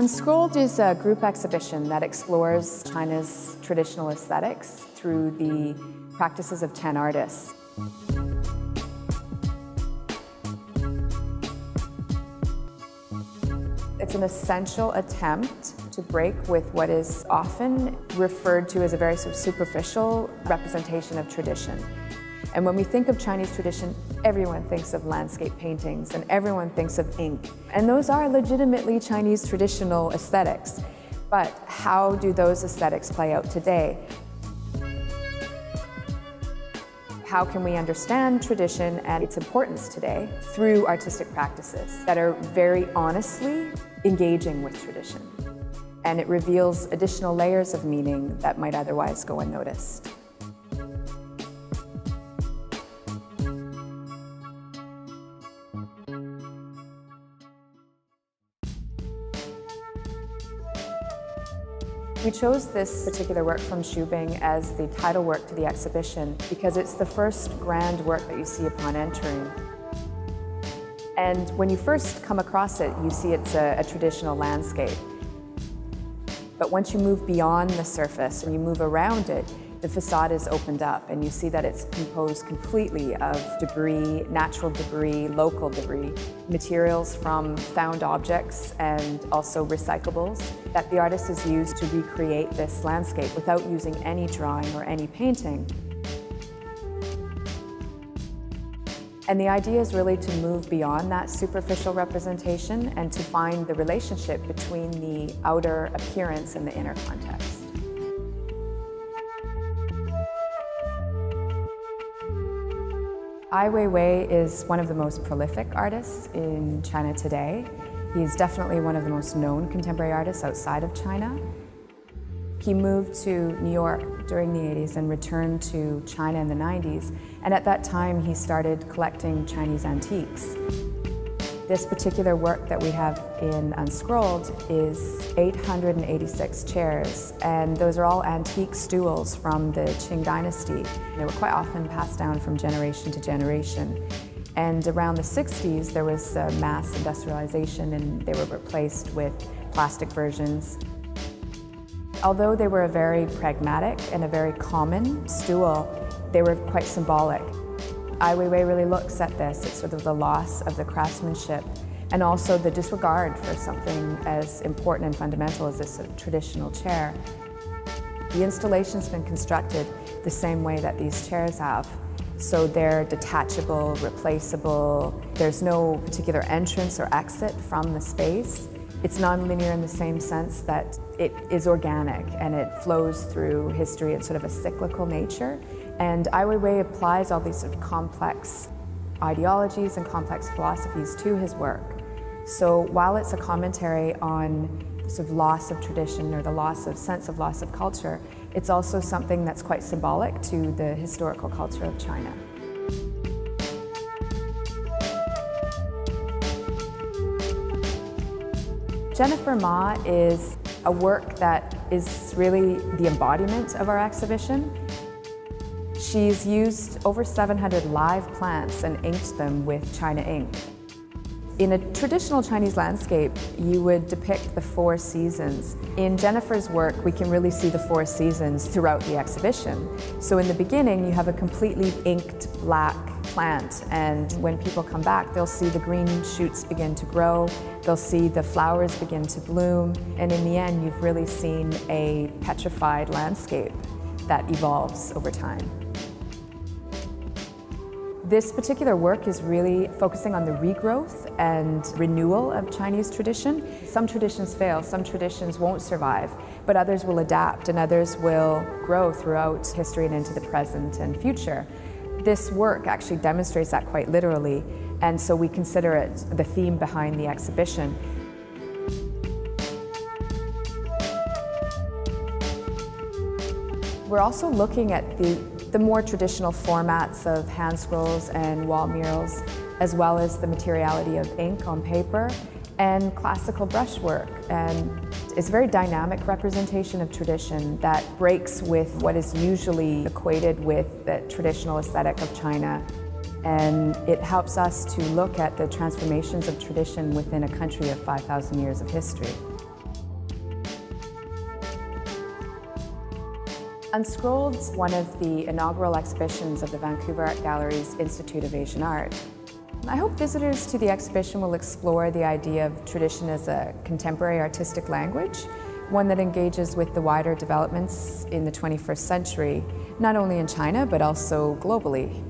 Unscrolled is a group exhibition that explores China's traditional aesthetics through the practices of 10 artists. It's an essential attempt to break with what is often referred to as a very sort of superficial representation of tradition. And when we think of Chinese tradition, everyone thinks of landscape paintings and everyone thinks of ink. And those are legitimately Chinese traditional aesthetics. But how do those aesthetics play out today? How can we understand tradition and its importance today through artistic practices that are very honestly engaging with tradition? And it reveals additional layers of meaning that might otherwise go unnoticed. We chose this particular work from Xu Bing as the title work to the exhibition because it's the first grand work that you see upon entering. And when you first come across it, you see it's a traditional landscape. But once you move beyond the surface and you move around it, the facade is opened up and you see that it's composed completely of debris, natural debris, local debris, materials from found objects and also recyclables that the artist has used to recreate this landscape without using any drawing or any painting. And the idea is really to move beyond that superficial representation and to find the relationship between the outer appearance and the inner context. Ai Weiwei is one of the most prolific artists in China today. He's definitely one of the most known contemporary artists outside of China. He moved to New York during the 80s and returned to China in the 90s. And at that time, he started collecting Chinese antiques. This particular work that we have in Unscrolled is 886 chairs, and those are all antique stools from the Qing dynasty. They were quite often passed down from generation to generation. And around the 60s, there was mass industrialization, and they were replaced with plastic versions. Although they were a very pragmatic and a very common stool, they were quite symbolic. Ai Weiwei really looks at this. It's sort of the loss of the craftsmanship and also the disregard for something as important and fundamental as this sort of traditional chair. The installation's been constructed the same way that these chairs have. So they're detachable, replaceable. There's no particular entrance or exit from the space. It's non-linear in the same sense that it is organic and it flows through history. It's sort of a cyclical nature. And Ai Weiwei applies all these sort of complex ideologies and complex philosophies to his work. So while it's a commentary on sort of loss of tradition or the sense of loss of culture, it's also something that's quite symbolic to the historical culture of China. Jennifer Ma is a work that is really the embodiment of our exhibition. She's used over 700 live plants and inked them with China ink. In a traditional Chinese landscape, you would depict the four seasons. In Jennifer's work, we can really see the four seasons throughout the exhibition. So in the beginning, you have a completely inked black plant, and when people come back, they'll see the green shoots begin to grow, they'll see the flowers begin to bloom, and in the end, you've really seen a petrified landscape that evolves over time. This particular work is really focusing on the regrowth and renewal of Chinese tradition. Some traditions fail, some traditions won't survive, but others will adapt and others will grow throughout history and into the present and future. This work actually demonstrates that quite literally, and so we consider it the theme behind the exhibition. We're also looking at the more traditional formats of hand scrolls and wall murals, as well as the materiality of ink on paper and classical brushwork. And it's a very dynamic representation of tradition that breaks with what is usually equated with the traditional aesthetic of China. And it helps us to look at the transformations of tradition within a country of 5,000 years of history. Unscrolled's one of the inaugural exhibitions of the Vancouver Art Gallery's Institute of Asian Art. I hope visitors to the exhibition will explore the idea of tradition as a contemporary artistic language, one that engages with the wider developments in the 21st century, not only in China but also globally.